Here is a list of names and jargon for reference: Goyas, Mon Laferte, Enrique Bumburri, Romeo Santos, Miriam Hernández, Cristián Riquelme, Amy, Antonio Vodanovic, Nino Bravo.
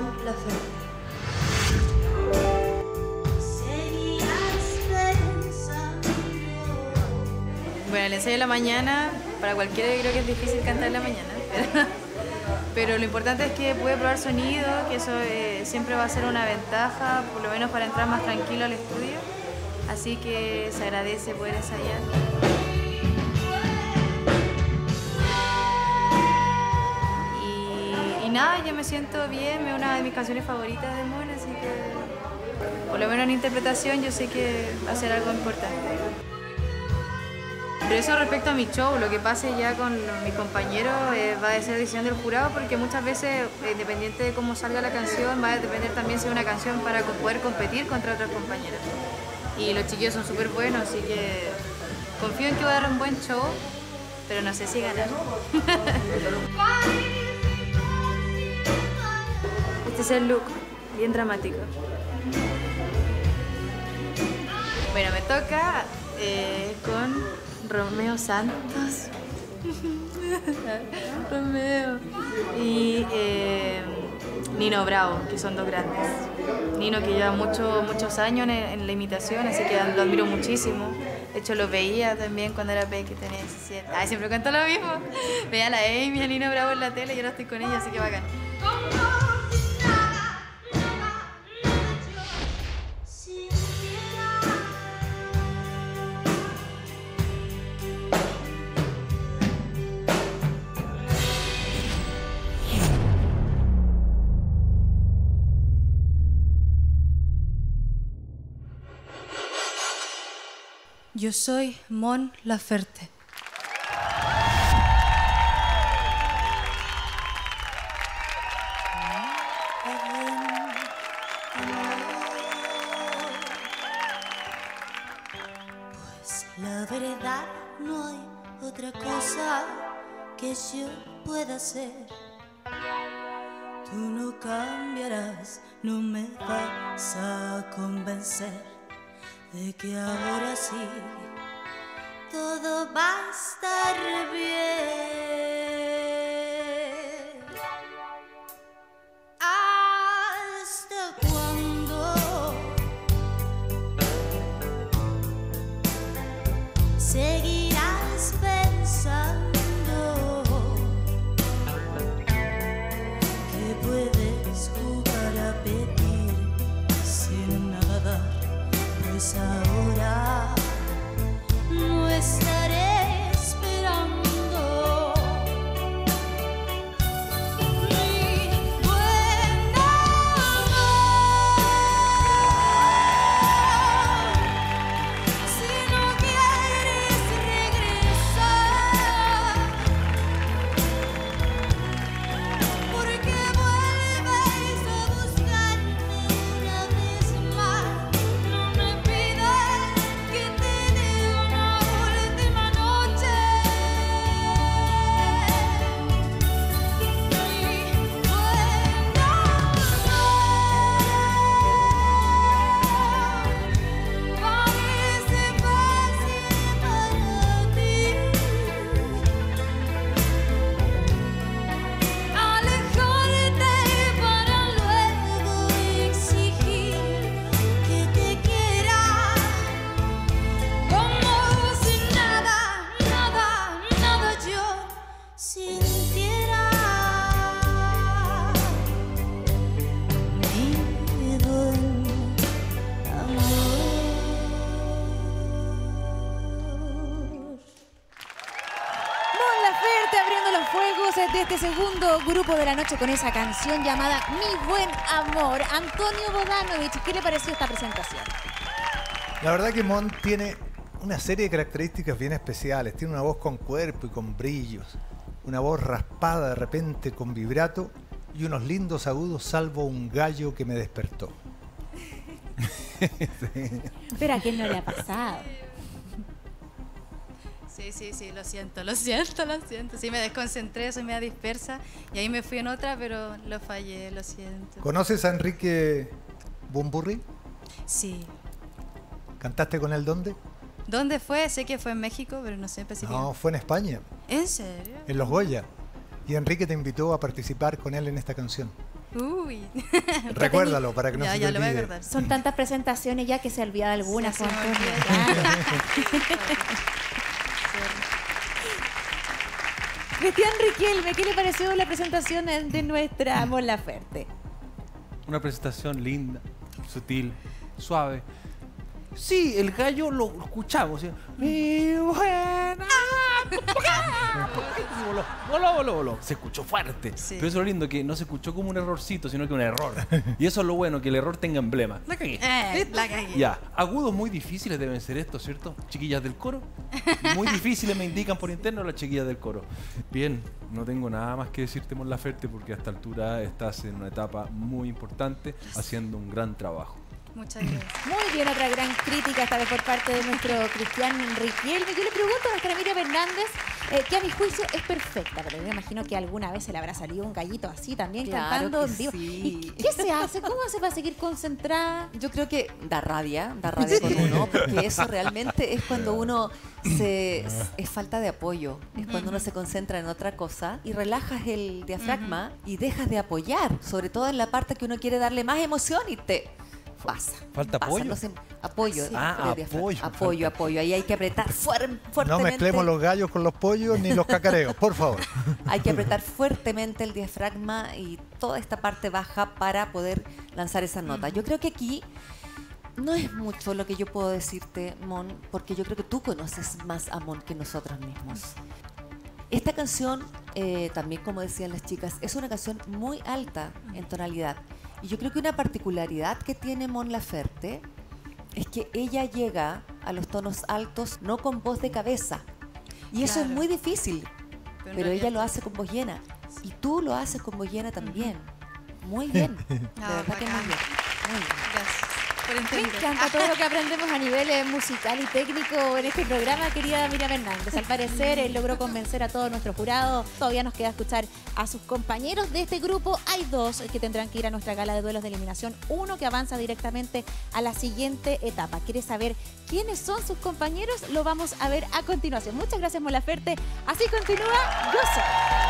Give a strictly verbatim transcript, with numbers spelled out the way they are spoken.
Mon Laferte. Bueno, el ensayo de la mañana, para cualquiera yo creo que es difícil cantar en la mañana, pero, pero lo importante es que pude probar sonido, que eso eh, siempre va a ser una ventaja, por lo menos para entrar más tranquilo al estudio, así que se agradece poder ensayar. Y, y nada, yo me siento bien, es una de mis canciones favoritas de Mon, así que por lo menos en interpretación yo sé que va a ser algo importante. Pero eso respecto a mi show, lo que pase ya con mis compañeros eh, va a ser decisión del jurado, porque muchas veces, independiente de cómo salga la canción, va a depender también si es una canción para poder competir contra otras compañeras. Y los chiquillos son súper buenos, así que confío en que va a dar un buen show, pero no sé si ganar. Este es el look, bien dramático. Bueno, me toca eh, con... Romeo Santos. Romeo. Y eh, Nino Bravo, que son dos grandes. Nino, que lleva mucho, muchos años en, en la imitación, así que lo admiro muchísimo. De hecho, lo veía también cuando era pequeña, que tenía diecisiete. Ay, siempre cuento lo mismo. Veía a la Amy, a Nino Bravo en la tele y ahora estoy con ella, así que bacán. Yo soy Mon Laferte. Pues la verdad no hay otra cosa que yo pueda hacer. Tú no cambiarás, no me vas a convencer de que ahora sí todo va a estar bien. ¿Hasta cuándo seguirás pensando que puedes jugar a pedir sin nada dar? Pues ahora no estaré esperando mi buen amor. Si no quieres regresar, porque vuelves a buscarme una vez más. De este segundo grupo de la noche con esa canción llamada Mi Buen Amor. Antonio Vodanovic, ¿qué le pareció esta presentación? La verdad que Mon tiene una serie de características bien especiales. Tiene una voz con cuerpo y con brillos, una voz raspada de repente con vibrato y unos lindos agudos, salvo un gallo que me despertó. Sí. Pero a quién no le ha pasado. Sí, sí, sí, lo siento, lo siento, lo siento. Sí, me desconcentré, soy media dispersa y ahí me fui en otra, pero lo fallé, lo siento. ¿Conoces a Enrique Bumburri? Sí. ¿Cantaste con él dónde? ¿Dónde fue? Sé que fue en México, pero no sé específicamente. No, fue en España. ¿En serio? En los Goyas. Y Enrique te invitó a participar con él en esta canción. Uy. Recuérdalo para que no ya, se te ya olvide. Lo voy a acordar. Son tantas presentaciones ya que se olvida de algunas. Sí, Cristián Riquelme, ¿qué le pareció la presentación de nuestra Mon Laferte? Una presentación linda, sutil, suave. Sí, el gallo lo escuchamos. ¿Sí? Mi buena. Voló, voló, voló, voló. Se escuchó fuerte. Sí. Pero eso es lo lindo, que no se escuchó como un errorcito, sino que un error. Y eso es lo bueno, que el error tenga emblema. La cagué. Eh, la cagué. Ya. Agudos muy difíciles deben ser estos, ¿cierto? Chiquillas del coro. Muy difíciles me indican por interno las chiquillas del coro. Bien, no tengo nada más que decirte, Mon Laferte, porque a esta altura estás en una etapa muy importante, haciendo un gran trabajo. Muchas gracias. Muy bien, otra gran crítica esta vez por parte de nuestro Cristián Riquelme. Yo le pregunto a nuestra Miriam Hernández, eh, que a mi juicio es perfecta, pero yo me imagino que alguna vez se le habrá salido un gallito así también, claro, cantando. Sí. ¿Y qué se hace? ¿Cómo se va a seguir concentrada? Yo creo que da rabia, da rabia con uno, porque eso realmente es cuando uno se, es falta de apoyo, es uh-huh. cuando uno se concentra en otra cosa y relajas el diafragma uh-huh. y dejas de apoyar, sobre todo en la parte que uno quiere darle más emoción y te... Pasa. Falta pasa, apoyo. Em apoyo, sí. ah, apoyo. Apoyo, apoyo. Ahí hay que apretar fuert fuertemente. No mezclemos los gallos con los pollos ni los cacareos, por favor. Hay que apretar fuertemente el diafragma y toda esta parte baja para poder lanzar esa nota. Yo creo que aquí no es mucho lo que yo puedo decirte, Mon, porque yo creo que tú conoces más a Mon que nosotros mismos. Esta canción, eh, también como decían las chicas, es una canción muy alta en tonalidad. Y yo creo que una particularidad que tiene Mon Laferte es que ella llega a los tonos altos no con voz de cabeza. Y eso claro. es muy difícil, pero, pero ella lo hace con voz llena. Y tú lo haces con voz llena también. Muy bien. No, de verdad bacán. Que muy bien. Muy bien. Gracias. Me encanta todo lo que aprendemos a nivel musical y técnico en este programa, querida Miriam Hernández. Al parecer él logró convencer a todo nuestro jurado. Todavía nos queda escuchar a sus compañeros de este grupo. Hay dos que tendrán que ir a nuestra gala de duelos de eliminación. Uno que avanza directamente a la siguiente etapa. ¿Quieres saber quiénes son sus compañeros? Lo vamos a ver a continuación. Muchas gracias, Mon Laferte. Así continúa Goyas.